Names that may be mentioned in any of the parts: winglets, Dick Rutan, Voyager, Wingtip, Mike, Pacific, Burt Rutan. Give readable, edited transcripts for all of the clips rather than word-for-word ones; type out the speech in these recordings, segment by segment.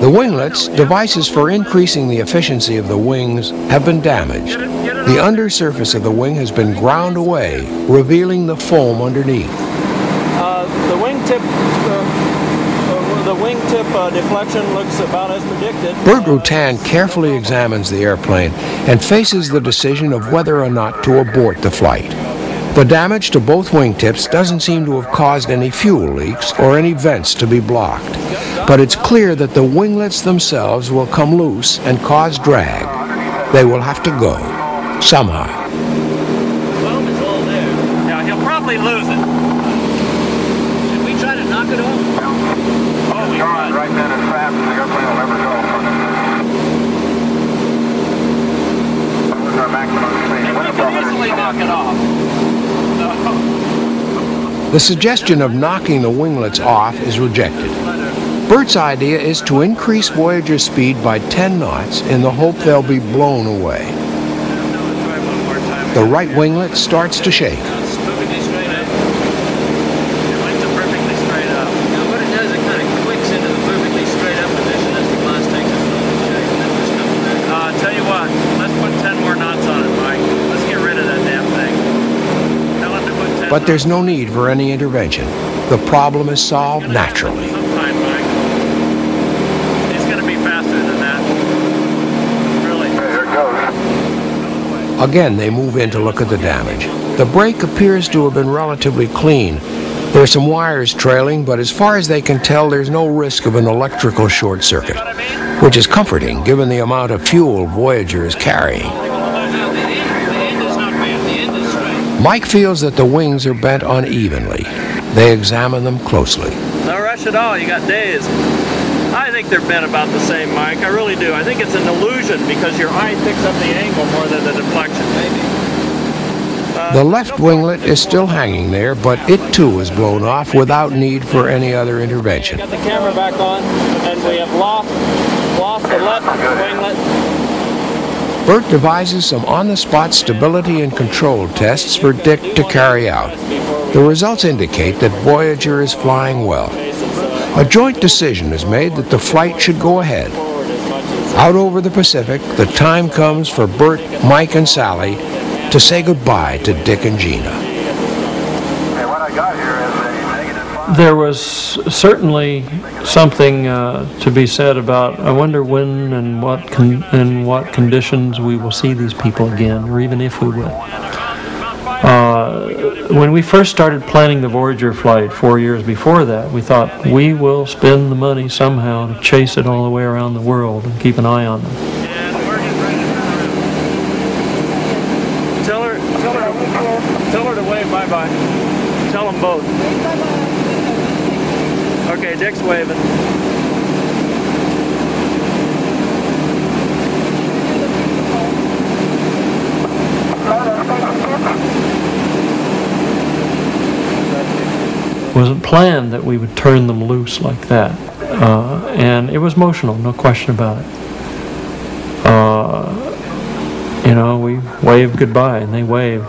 The winglets, devices for increasing the efficiency of the wings, have been damaged. The undersurface of the wing has been ground away, revealing the foam underneath. The wingtip deflection looks about as predicted. Burt Rutan carefully examines the airplane and faces the decision of whether or not to abort the flight. The damage to both wingtips doesn't seem to have caused any fuel leaks or any vents to be blocked, but it's clear that the winglets themselves will come loose and cause drag. They will have to go, somehow. Foam is all there. Now he'll probably lose it. Should we try to knock it off? Oh, we tried. Right then as fast as the airplane will ever go. We can easily knock it off. The suggestion of knocking the winglets off is rejected. Burt's idea is to increase Voyager speed by 10 knots in the hope they'll be blown away. The right winglet starts to shake. But there's no need for any intervention. The problem is solved naturally. He's going to be faster than that. Really. Again, they move in to look at the damage. The break appears to have been relatively clean. There's some wires trailing, but as far as they can tell, there's no risk of an electrical short circuit, which is comforting given the amount of fuel Voyager is carrying. Mike feels that the wings are bent unevenly. They examine them closely. No rush at all, you got days. I think they're bent about the same, Mike, I really do. I think it's an illusion because your eye picks up the angle more than the deflection, maybe. The left winglet is still hanging there, but it too is blown off without need for any other intervention. Got the camera back on, and we have lost the left winglet. Burt devises some on-the-spot stability and control tests for Dick to carry out. The results indicate that Voyager is flying well. A joint decision is made that the flight should go ahead. Out over the Pacific, the time comes for Burt, Mike, and Sally to say goodbye to Dick and Gina. There was certainly something to be said about, I wonder when and what conditions we will see these people again, or even if we will. When we first started planning the Voyager flight 4 years before that, we thought we will spend the money somehow to chase it all the way around the world and keep an eye on them. Tell her to wave bye-bye. Tell them both. Okay, Dick's waving. It wasn't planned that we would turn them loose like that. And it was emotional, no question about it. You know, we waved goodbye and they waved.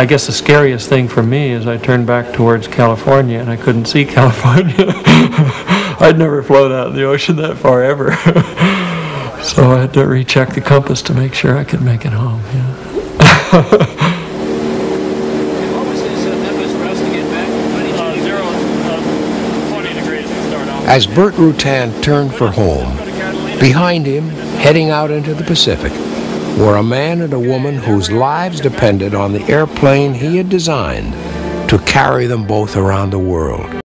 I guess the scariest thing for me is I turned back towards California and I couldn't see California. I'd never flown out in the ocean that far ever. So I had to recheck the compass to make sure I could make it home. Yeah. As Burt Rutan turned for home, behind him, heading out into the Pacific, were a man and a woman whose lives depended on the airplane he had designed to carry them both around the world.